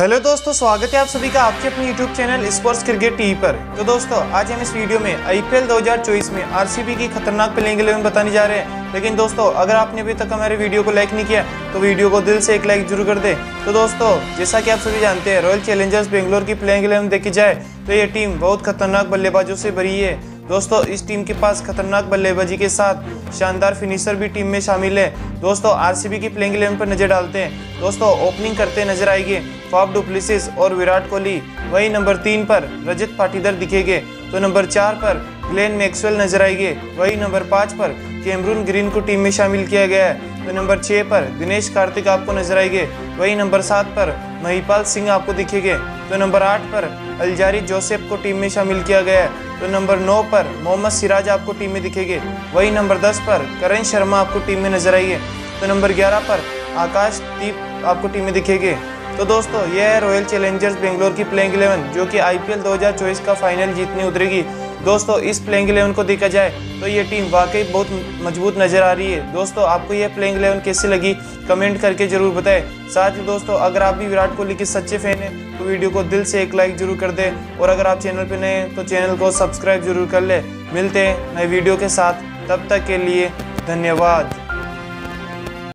Hello दोस्तों, स्वागत है आप सभी का आपके अपने YouTube channel sports cricket TV पर। तो दोस्तों, आज हम इस वीडियो में आईपीएल 2024 में आरसीबी की खतरनाक प्लेइंग 11 बताने जा रहे हैं। लेकिन दोस्तों, अगर आपने अभी तक हमारे वीडियो को लाइक नहीं किया तो वीडियो को दिल से एक लाइक जरूर कर दे। तो दोस्तों, जैसा कि आप सभी जानते हैं, रॉयल चैलेंजर्स बेंगलोर की प्लेइंग 11 देखी जाए तो ये टीम बहुत खतरनाक बल्लेबाजों से भरी है। दोस्तों, इस टीम के पास खतरनाक बल्लेबाजी के साथ शानदार फिनिशर भी टीम में शामिल है। दोस्तों, आरसीबी की प्लेइंग 11 पर नजर डालते हैं। दोस्तों, ओपनिंग करते नजर आएंगे फैब डुप्लेसिस और विराट कोहली। वहीं नंबर 3 पर रजत पाटीदार दिखेंगे, तो नंबर 4 पर ग्लेन मैक्सवेल नजर आएंगे। वहीं नंबर 5 पर कैमरून ग्रीन को टीम में शामिल किया गया है। तो नंबर 6 पर दिनेश कार्तिक आपको नजर आएंगे। वहीं नंबर 7 पर महिपाल सिंह आपको दिखेंगे। तो नंबर 8 पर अलजारी जोसेफ को टीम में शामिल किया गया है। तो नंबर 9 पर मोहम्मद सिराज आपको टीम में दिखेंगे। वहीं नंबर 10 पर करण शर्मा आपको टीम में नजर आएंगे। तो नंबर 11 पर आकाश दीप आपको टीम में दिखेंगे। तो दोस्तों, यह है रॉयल चैलेंजर्स बेंगलोर की प्लेइंग 11 जो कि आईपीएल 2024 का फाइनल जीतने उतरेगी। दोस्तों, इस प्लेइंग 11 को देखा जाए तो ये टीम वाकई बहुत मजबूत नज़र आ रही है। दोस्तों, आपको यह प्लेइंग 11 कैसी लगी कमेंट करके ज़रूर बताएं। साथ ही दोस्तों, अगर आप भी विराट कोहली के सच्चे फ़ैन हैं तो वीडियो को दिल से एक लाइक ज़रूर कर दें, और अगर आप चैनल पर नए हैं तो चैनल को सब्सक्राइब जरूर कर लें। मिलते हैं नए वीडियो के साथ, तब तक के लिए धन्यवाद।